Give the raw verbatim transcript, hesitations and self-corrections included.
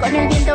Con el viento.